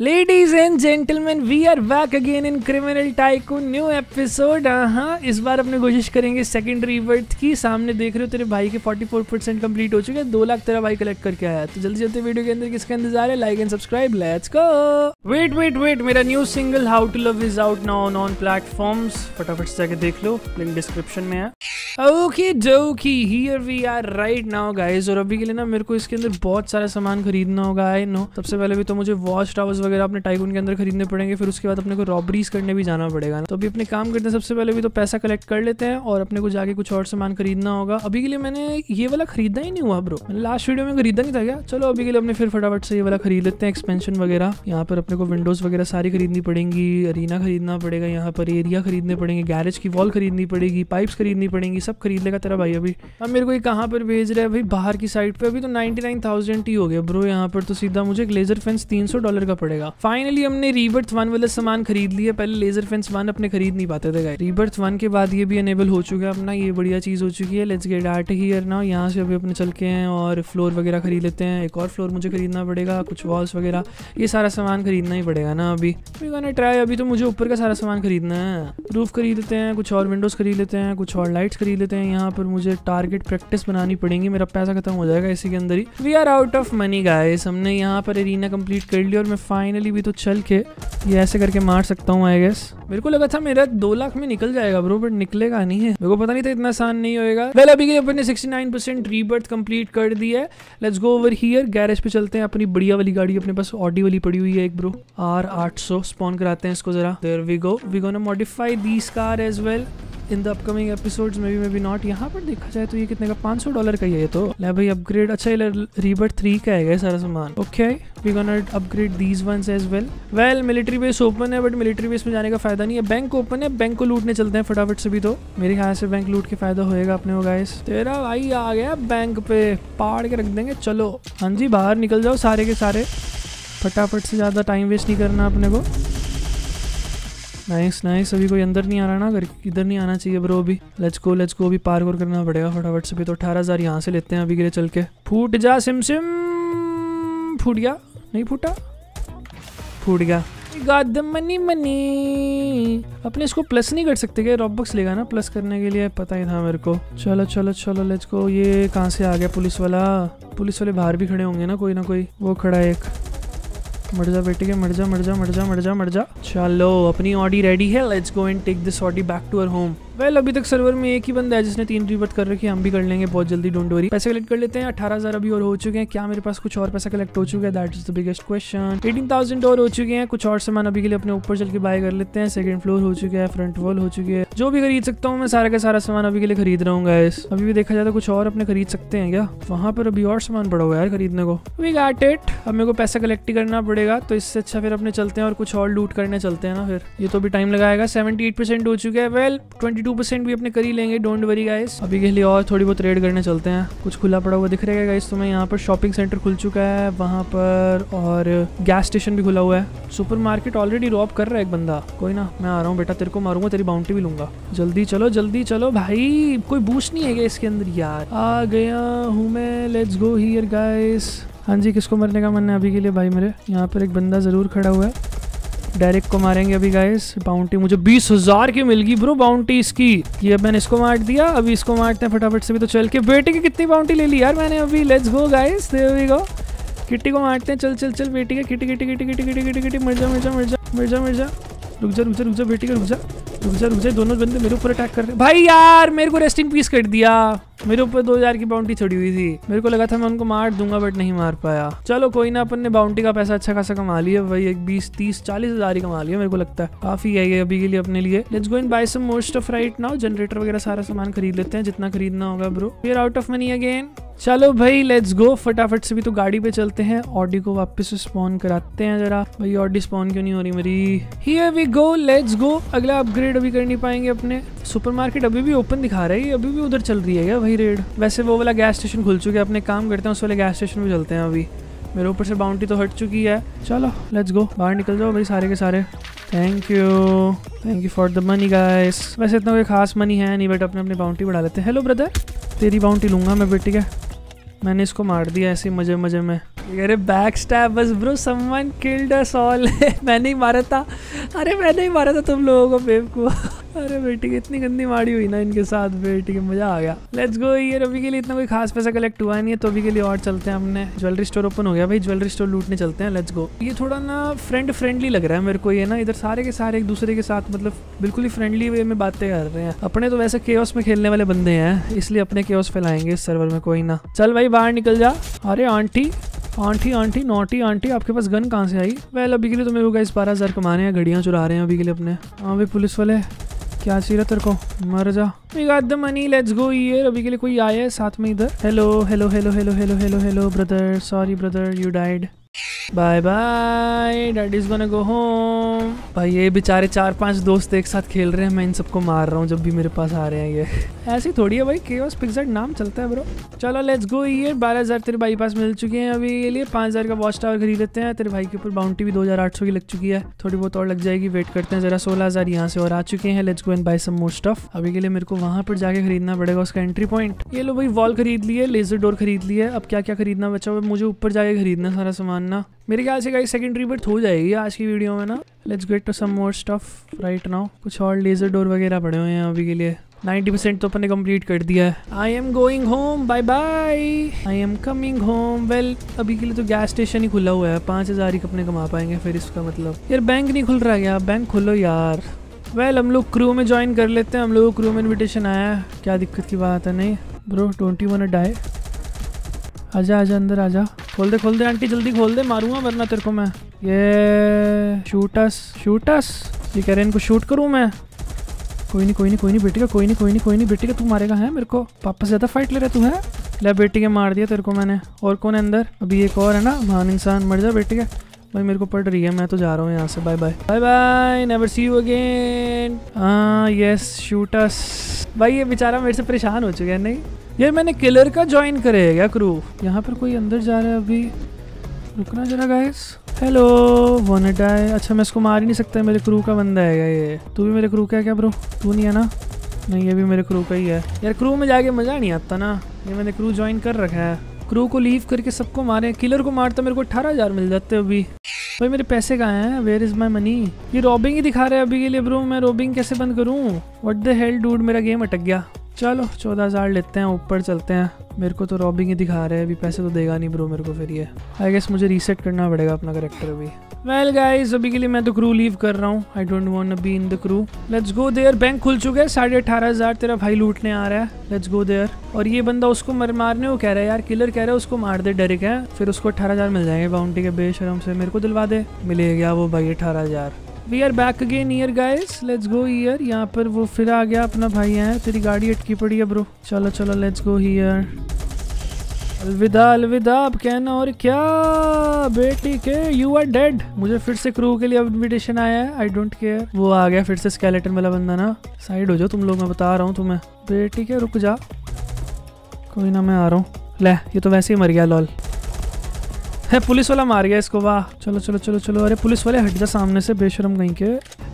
Ladies and gentleman, we are back again in criminal tycoon new episode. हाँ, इस बार अपने कोशिश करेंगे सेकेंडरी वर्थ की। सामने देख रहे हो तेरे भाई के 44% कंप्लीट हो चुके हैं। 2 लाख तेरा भाई कलेक्ट करके आया। तो जल्दी जल्दी वीडियो के अंदर किसका इंतजार है? Like and subscribe, let's go. Wait wait wait, मेरा new single how to love is out now on all platforms. फटाफट से जाके देख लो, लिंक डिस्क्रिप्शन में है। ओके जोकी, here we are right now guys. और अभी के लिए ना मेरे को इसके अंदर बहुत सारा सामान खरीदना होगा। आई नो, सबसे पहले भी तो मुझे वॉच टावर्स वगैरह अपने टाइकून के अंदर खरीदने पड़ेंगे। फिर उसके बाद अपने को रॉबरीज करने भी जाना पड़ेगा। तो अभी अपने काम करते हैं, सबसे पहले भी तो पैसा कलेक्ट कर लेते हैं और अपने को जाके कुछ और सामान खरीदना होगा। अभी के लिए मैंने ये वाला खरीदा ही नहीं हुआ ब्रो, मैंने लास्ट वीडियो में खरीदा नहीं था क्या। चलो अभी के लिए अपने फिर फटाफट से ये वाला खरीद लेते हैं, एक्सपेंशन वगैरह। यहाँ पर अपने को विंडोज वगैरह सारी खरीदनी पड़ेंगी, अरीना खरीदना पड़ेगा, यहाँ पर एरिया खरीदने पड़ेंगे, गैरेज की वॉल खरीदनी पड़ेगी, पाइप्स खरीदनी पड़ेंगी। सब खरीद लेगा तेरा भाई। अभी अब मेरे को ये कहाँ पर भेज रहा है भाई? बाहर की साइड पे। अभी तो 99,000 ही हो गया ब्रो। यहाँ पर तो सीधा मुझे एक लेजर फेंस $300 का पड़ेगा। फाइनली हमने रीबर्थ 1 वाला सामान खरीद लिया। पहले लेजर फेंस 1 अपने खरीद नहीं पाते थे। रीबर्थ 1 के बाद ये भी एनेबल हो चुका है अपना, ये बढ़िया चीज हो चुकी है। Let's get out here now. यहाँ से अभी अपने चल के हैं और फ्लोर वगैरह खरीद लेते हैं। एक और फ्लोर मुझे खरीदना पड़ेगा, कुछ वॉल्स वगैरह, ये सारा सामान खरीदना ही पड़ेगा ना। अभी ट्राई, अभी तो मुझे ऊपर का सारा सामान खरीदना है। रूफ खरीद लेते हैं, कुछ और विंडोज खरीद लेते हैं, कुछ और लाइट्स खरीद लेते हैं। यहाँ पर मुझे टारगेट प्रैक्टिस बनानी पड़ेगी, मेरा पैसा खत्म हो जाएगा इसी के अंदर ही। We are out of money guys. हमने यहाँ पर एरिना कंप्लीट कर लिया और मैं फाइनली भी तो चल के ये ऐसे करके मार सकता हूँ आई गेस। मेरे को लगा था मेरा 2 लाख में निकल जाएगा ब्रो, बट निकलेगा नहीं है। मेरे को पता नहीं था इतना आसान नहीं होएगा। वेल, अभी के अपने 69% रीबर्थ कंप्लीट कर दिया है। Let's go over here, garage पे चलते हैं। अपनी बढ़िया वाली गाड़ी, अपने पास ऑडी वाली पड़ी हुई है एक ब्रो, R800। स्पॉन कराते हैं इसको जरा। There we go, we gonna modify this car as well in the upcoming episodes, maybe not. यहाँ पर देखा जाए तो ये कितने का, $500 का ही है। तो ले भाई अपग्रेड। अच्छा, ये रीबर्थ 3 का है सारा सामान। Okay, we gonna upgrade these ones as well. Well, military base open है, बट मिलिट्री बेस में जाने का फायदा नहीं है। बैंक ओपन है, बैंक को लूटने चलते हैं फटाफट से। भी तो मेरे ख्याल से बैंक लूट के फायदा होएगा अपने को गाइस। तेरा भाई आ गया बैंक पे, पाड़ के रख देंगे। चलो हाँ जी, बाहर निकल जाओ सारे के सारे फटाफट से, ज़्यादा टाइम वेस्ट नहीं करना अपने को। Nice nice. अभी कोई अंदर नहीं आ रहा ना, अगर इधर नहीं आना चाहिए ब्रो। अभी लेट्स गो। अभी पार्क और करना पड़ेगा फटाफट से। भी तो 18,000 यहाँ से लेते हैं अभी के लिए चल के। फूट जा सिम सिम, फूट गया। नहीं फूटा, फूट गया। गॉड मनी मनी, अपने इसको प्लस नहीं कर सकते क्या? रॉबक्स लेगा ना प्लस करने के लिए, पता ही था मेरे को। चलो चलो चलो लेट्स गो। ये कहाँ से आ गया पुलिस वाला? पुलिस वाले बाहर भी खड़े होंगे ना कोई वो खड़ा है एक। मर जा बेटे के, मर जा मर जा मर जा मर जा मर जा। चलो अपनी ऑडी रेडी है, let's go and take this Audi back to our home. Well, अभी तक सर्वर में एक ही बंदा है जिसने 3 रीबर्थ कर रखी है। हम भी कर लेंगे बहुत जल्दी, डोंट वरी। पैसे कलेक्ट कर लेते हैं। 18,000 अभी और हो चुके हैं। क्या मेरे पास कुछ और पैसा कलेक्ट हो चुका है? That is the biggest question. 18,000 और हो चुके हैं। कुछ और सामान अभी के लिए अपने ऊपर चल के बाय कर लेते हैं। सेकंड फ्लोर हो चुका है, फ्रंट वॉल हो चुकी है। जो भी खरीद सकता हूँ मैं सारा का सारा सामान अभी के लिए खरीद रहा हूँ गाइस। अभी भी देखा जाए तो कुछ और अपने खरीद सकते हैं क्या? वहाँ पर अभी और सामान पड़ा हुआ यार खरीदने को। We got it. अब मेरे को पैसा कलेक्ट करना पड़ेगा, तो इससे अच्छा फिर अपने चलते हैं और कुछ और लूट करने चलते हैं ना फिर। ये तो भी टाइम लगाएगा। 78% हो चुका है। वेल, 22% भी अपने कर ही लेंगे, डोंट वरी गाइस। अभी के लिए और थोड़ी बहुत रेड करने चलते हैं। कुछ खुला पड़ा हुआ दिख रहा है गाइस तो मैं। यहाँ पर शॉपिंग सेंटर खुल चुका है वहाँ पर, और गैस स्टेशन भी खुला हुआ है। सुपरमार्केट ऑलरेडी रॉब कर रहा है एक बंदा। कोई ना, मैं आ रहा हूँ बेटा, तेरे को मारूंगा, तेरी बाउंटी भी लूंगा। जल्दी चलो, जल्दी चलो भाई। कोई बूस्ट नहीं है क्या इसके अंदर? यार आ गया हूँ मैं। Let's go here guys. हाँ जी, किसको मरने का मन है अभी के लिए भाई मेरे? यहाँ पर एक बंदा ज़रूर खड़ा हुआ है, डायरेक्ट को मारेंगे अभी गाइस। बाउंटी मुझे 20,000 की मिल गई ब्रो, बाउंटी इसकी। ये मैंने इसको मार दिया, अभी इसको मारते हैं फटाफट से। भी तो चल के बेटे की कितनी बाउंटी ले ली यार मैंने अभी। Let's go guys, there we go. Kitty को मारते हैं, चल चल चल बेटी का। Kitty Kitty Kitty Kitty Kitty Kitty Kitty, Mirza Mirza Mirza Mirza Mirza. रुक जा रुक जा रुक जा बेटी का, रुक जा रुक जा रुक जा। दोनों बंदे मेरे ऊपर अटैक कर रहे भाई। यार मेरे को रेस्ट इन पीस कर दिया। मेरे ऊपर 2000 की बाउंटी छोड़ी हुई थी। मेरे को लगा था मैं उनको मार दूंगा, बट नहीं मार पाया। चलो कोई ना, अपन ने बाउंटी का पैसा अच्छा खासा कमा लिया भाई। एक 20, 30, 40,000 ही कमा लिया मेरे को लगता है। काफी है ये अभी के लिए अपने लिए। Let's go and buy some more stuff right now. Generator वगैरह सारा सामान खरीद लेते हैं जितना खरीदना होगा bro. We are out of money again. चलो भाई लेट्स गो फटाफट से। भी तो गाड़ी पे चलते हैं, ऑडी को वापस स्पॉन कराते हैं जरा। भाई ऑडी स्पॉन क्यों नहीं हो रही मेरी? Here we go, let's go. अगला अपग्रेड अभी कर नहीं पाएंगे अपने। सुपरमार्केट अभी भी ओपन दिखा रही है, अभी भी उधर चल रही है क्या भाई रेड? वैसे वो वाला गैस स्टेशन खुल चुका है, अपने काम करते हैं उस वाले गैस स्टेशन में चलते हैं। अभी मेरे ऊपर से बाउंटी तो हट चुकी है। चलो लेट्स गो, बाहर निकल जाओ भाई सारे के सारे। Thank you for the money guys. वैसे इतना कोई खास मनी है नहीं, बट अपने अपनी बाउंटी बढ़ा लेते हैं। हेलो ब्रदर, तेरी बाउंटी लूँगा मैं बेटी का। मैंने इसको मार दिया ऐसे मजे मजे में। अरे back stabbers bro, someone killed us all. मैंने ही मारा था, अरे मैंने ही मारा था तुम लोगों को बेवकूफ। अरे बेटी कितनी गंदी मारी हुई ना इनके साथ, बेटी के मजा आ गया। Let's go. ये अभी के लिए इतना कोई खास पैसा कलेक्ट हुआ नहीं है तो अभी के लिए और चलते हैं। हमने ज्वेलरी स्टोर ओपन हो गया भाई, ज्वेलरी स्टोर लूटने चलते हैं। Let's go. ये थोड़ा ना फ्रेंडली लग रहा है मेरे को, ये ना इधर सारे के सारे एक दूसरे के साथ मतलब बिल्कुल ही फ्रेंडली वे में बातें कर रहे हैं। अपने तो वैसे केओस में खेलने वाले बंदे हैं इसलिए अपने केओस फैलाएंगे इस सर्वर में। कोई ना, चल भाई बाहर निकल जा। अरे aunty aunty aunty naughty aunty, आपके पास गन कहाँ से आई? वेल अभी के लिए तो मेरे को गाइस 12,000 कमाने हैं, घड़ियाँ चुरा रहे हैं अभी के लिए अपने। हाँ भाई पुलिस वाले, क्या चाहिए तेरे को, मर जा। We got the money, let's go. ये अभी के लिए कोई आया है साथ में इधर। Hello hello hello hello hello hello hello brother, sorry brother you died, bye bye, dad is gonna go home. भाई ये बेचारे 4-5 दोस्त एक साथ खेल रहे हैं, मैं इन सबको मार रहा हूँ जब भी मेरे पास आ रहे हैं। ये ऐसी थोड़ी है भाई, केओस पिक्सेल नाम चलता है ब्रो। चलो लेट्स गो। ये 12,000 तेरे भाई पास मिल चुके हैं अभी के लिए। 5,000 का वॉच टावर खरीद लेते हैं। तेरे भाई के ऊपर बाउंटी भी 2,800 की लग चुकी है, थोड़ी बहुत और लग जाएगी। वेट करते हैं जरा। 16,000 यहाँ से और आ चुके हैं। Let's go and buy some more stuff. अभी के लिए मेरे को वहाँ पर जाके खरीदना पड़ेगा उसका एंट्री पॉइंट। ये लो भाई, वॉल खरीद लिए, लेजर डोर खरीद लिए। अब क्या क्या खरीदना बचा हुआ, मुझे ऊपर जाके खरीदना सारा सामान ना। मेरे ख्याल से गाइस सेकंड रिबर्थ हो जाएगी आज की वीडियो में ना। Let's get to some more stuff right now. कुछ और लेजर डोर वगैरह पड़े हुए हैं अभी के लिए। 90% तो अपन ने कंप्लीट कर दिया है। I am going home, bye bye, I am coming home. Well अभी के लिए तो गैस स्टेशन ही खुला हुआ है। 5,000 ही अपने कमा पाएंगे फिर इसका मतलब। यार बैंक नहीं खुल रहा है क्या? बैंक खोलो यार। वेल हम लोग क्रू में ज्वाइन कर लेते हैं। हम लोग क्रू में इन्विटेशन आया है, क्या दिक्कत की बात है? नहीं bro, don't you want to die? आजा आजा अंदर आजा। खोल दे आंटी, जल्दी खोल दे, मारूंगा वरना तेरे को मैं। ये शूटस, ये कह रहे इनको शूट करूं मैं। कोई नहीं बेटी का, कोई नहीं बेटी का, तू मारेगा है मेरे को? पापा से ज़्यादा फाइट ले रहा तू है। ले बेटी के मार दिया तेरे को मैंने। और कौन है अंदर? अभी एक और है ना महान इंसान, मर जा बेटी के। भाई मेरे को पड़ रही है, मैं तो जा रहा हूँ यहाँ से, bye bye, never see you again. हाँ यस शूटस। भाई ये बेचारा मेरे से परेशान हो चुका है। नहीं यार मैंने किलर का ज्वाइन करे है क्या क्रू? यहाँ पर कोई अंदर जा रहा है अभी, रुकना जरा गाइस। Hello want die. अच्छा मैं इसको मार ही नहीं सकता, मेरे क्रू का बंदा है ये। तू भी मेरे क्रू का है क्या ब्रो? तू नहीं है ना? नहीं ये भी मेरे क्रू का ही है। यार क्रू में जाके मज़ा नहीं आता ना, ये मैंने क्रू ज्वाइन कर रखा है। क्रू को लीव करके सबको मारे, किलर को मारता मेरे को 18,000 मिल जाते अभी। भाई मेरे पैसे कहाँ हैं? Where is my money? ये रॉबिंग ही दिखा रहे हैं अभी के लिए ब्रो, मैं रॉबिंग कैसे बंद करूँ? व्हाट द हेल डूड, मेरा गेम अटक गया। चलो 14,000 लेते हैं, ऊपर चलते हैं। मेरे को तो रॉबिंग ही दिखा रहे हैं अभी, पैसे तो देगा नहीं ब्रो मेरे को फिर ये। आई गेस मुझे रीसेट करना पड़ेगा अपना करेक्टर अभी। वेल गाइस अभी के लिए मैं तो क्रू लीव कर रहा हूँ। I don't want to be in the crew. Let's go there. Bank खुल चुका है। 18,500 तेरा भाई लूटने आ रहा है। Let's go there. और ये बंदा उसको मारने को कह रहा है यार, किलर कह रहा है उसको मार दे डर के, फिर उसको 18,000 मिल जाएंगे बाउंटी के। बेशरम से मेरे को दिलवा दे, मिलेगा वो भाई 18,000। We are back again here guys, let's go here. यहाँ पर वो फिर आ गया अपना भाई है। तेरी गाड़ी अटकी पड़ी है ब्रो, चलो लेट्स गो ईयर। अलविदा अब कहना और क्या बेटी के, यू आर डेड। मुझे फिर से क्रू के लिए अब इन्विटेशन आया है। I don't care. वो आ गया फिर से स्केलेटन वाला बंदा ना। साइड हो जाओ तुम लोग, मैं बता रहा हूँ तुम्हें। बेटी के रुक जा, कोई ना मैं आ रहा हूँ। ले ये तो वैसे ही मर गया लॉल। है पुलिस वाला मार गया इसको, वाह। चलो। अरे पुलिस वाले हट जा सामने से, बेशरम कहीं के।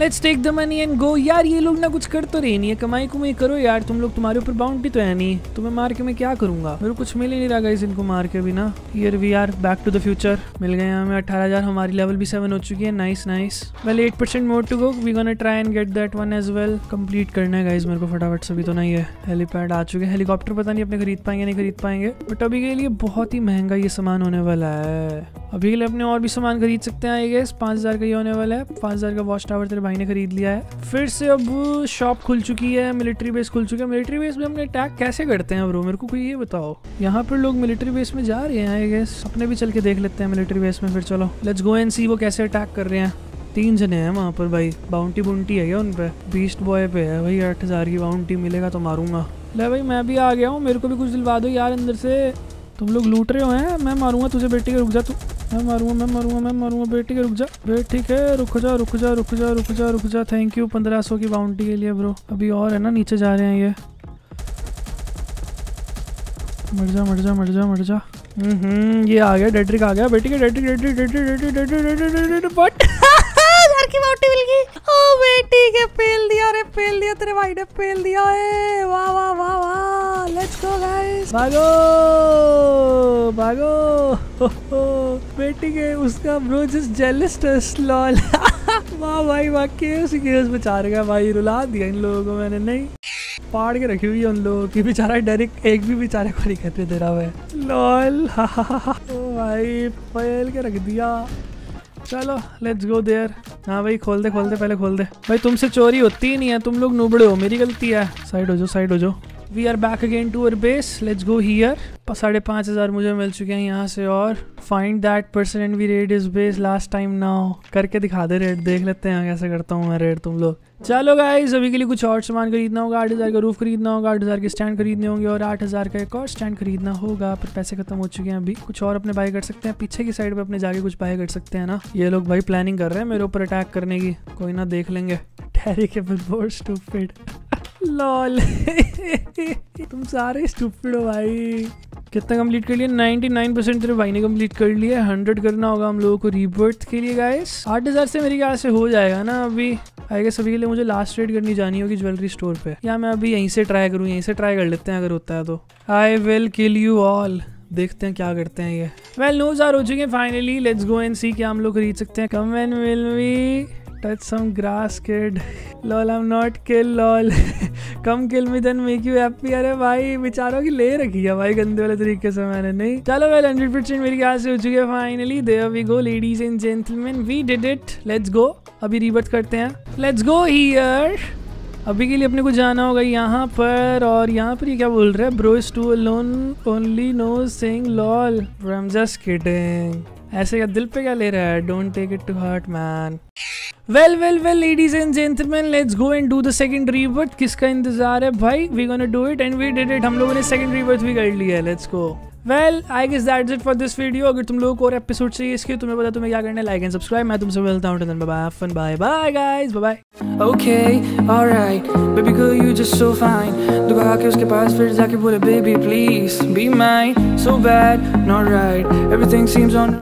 Let's take the money and go. यार ये लोग ना कुछ कर तो रही नहीं है, कमाई करो यार तुम लोग, तुम्हारे ऊपर बाउंड्री तो है नहीं। तुम्हें मार के मैं क्या करूंगा, मेरे को कुछ मिल ही नहीं रहा गाइस इनको मार के भी ना। Here we are back to the future. मिल गए हमें 18,000, हमारी लेवल भी 7 हो चुकी है। Nice. Well 8% more to go, we gonna try and get that one as well. Complete करना है गाइस मेरे को फटाफट से भी तो नहीं है। हेलीपैड आ चुके हैं। हेलीकॉप्टर पता नहीं अपने खरीद पाएंगे नहीं खरीद पाएंगे, बट अभी के लिए बहुत ही महंगा ये सामान होने वाला है। अभी के लिए अपने और भी सामान खरीद सकते हैं। आई गेस 5,000 का ये होने वाला है। 5,000 का वॉच टावर तेरे भाई ने खरीद लिया है। फिर से अब शॉप खुल चुकी है, मिलिट्री बेस खुल चुकी है। मिलिट्री बेस में हमने अटैक कैसे करते हैं ब्रो, मेरे को कोई ये बताओ। यहाँ पर लोग मिलिट्री बेस में जा रहे हैं आई गेस, अपने भी चल के देख लेते हैं मिलिट्री बेस में फिर। चलो लेट्स गो एंड सी वो कैसे अटैक कर रहे हैं। 3 जने हैं वहाँ पर भाई। बाउंटी है क्या उन पर? बीस्ट बॉय पे है भाई, 8,000 की बाउंटी मिलेगा तो मारूंगा। ले भाई मैं भी आ गया हूँ, मेरे को भी कुछ दिलवा दो यार अंदर से। तुम लोग लूट रहे हो हैं, मैं मारूंगा तुझे बेटी के, रुक जा तू। मैं मारूंगा बेटी के, रुक जा। थैंक यू 1,500 की बाउंटी के लिए ब्रो। अभी और है ना नीचे जा रहे हैं ये। मर जा। ये आ गया डेड्रिक, आ गया बेटी के। डेड्रिक की बाउटी मिल गई। ओ बेटी के पेल दिया, अरे पेल दिया, तेरे भाई ने पेल दिया है। वाह वाह वाह वाह, लेट्स गो गाइस, भागो भागो। हो, हो। बेटी के उसका ब्रो जस्ट जेलस लॉल। वाह भाई वाह, केस केस बचा रखा भाई, रुला दिया इन लोगों को मैंने, नहीं पाड़ के रखी हुई है उन लोगों की, बेचारा डायरेक्ट एक भी बेचारे को नहीं करने दे रहा है लॉल। ओ भाई फैल के रख दिया। चलो लेट्स गो देयर। हाँ भाई खोल दे खोल दे, पहले खोल दे भाई, तुमसे चोरी होती ही नहीं है, तुम लोग नूबड़े हो, मेरी गलती है। साइड हो जाओ साइड हो जाओ। We are back again to our base, let's go here. 5,500 मुझे मिल चुके हैं यहाँ से। और find that person and we raid is base last time now करके दिखा दे रेड, देख लेते हैं कैसे करता हूँ मैं रेड तुम लोग। चलो गाइस अभी के लिए कुछ और सामान खरीदना होगा, 8,000 का रूफ खरीदना होगा, 8,000 के स्टैंड खरीदने होंगे और 8,000 का एक और स्टैंड खरीदना होगा। पर पैसे खत्म हो चुके हैं, अभी कुछ और अपने बाय कर सकते हैं, पीछे की साइड पे अपने जाके कुछ बाय कर सकते हैं ना। ये लोग भाई प्लानिंग कर रहे हैं मेरे ऊपर अटैक करने की, कोई ना देख लेंगे। लॉल। तुम सारे स्टूपिड हो भाई। कितना कंप्लीट कर लिया? 99% तेरे भाई ने कंप्लीट कर लिया, 100 करना होगा हम लोगों को रीबर्थ के लिए गाइस। 8,000 से मेरे ख्याल से हो जाएगा ना अभी आई गेस। अभी के लिए मुझे लास्ट ट्रेड करनी जानी होगी ज्वेलरी स्टोर पे, या मैं अभी यहीं से ट्राई करूँ? यहीं से ट्राई कर लेते हैं अगर होता है तो। I will kill you all, देखते हैं क्या करते हैं ये। वेल 9,000 हो चुके हैं finally, let's go and see क्या हम लोग खरीद सकते हैं। Come and will we touch some grass kid lol, I'm not kill lol. come kill me then make you happy। अरे भाई बेचारों की ले रखी है भाई गंदे वाले तरीके से मैंने, नहीं। चलो वेल 100% मेरी ख्याल से हो चुकी है finally. There we go ladies and gentleman, we did it. Let's go अभी रीबर्थ करते हैं, लेट्स गो हियर। अभी के लिए अपने को जाना होगा यहाँ पर, और यहाँ पर ये क्या बोल रहा है? Bro is too alone only no sing lol, I am just kidding. ऐसे का दिल पे क्या ले रहा है? Don't take it to heart man. Well well well ladies and gentleman, let's go and do the second rebirth. किसका इंतजार है भाई? We gonna do it and we did it. हम लोगों ने सेकंड रीबर्थ भी कर लिया है, let's go. Well I guess that's it for this video. अगर तुम लोगों को और एपिसोड चाहिए इसके, तुम्हें पता तुम्हें क्या करना है, लाइक एंड सब्सक्राइब। मैं तुमसे मिलता हूं, till then bye fun, bye bye guys, bye bye. Okay alright baby girl you just so fine, दुआ के उसके पास फिर जाके बोले baby please be mine, so bad not right everything seems on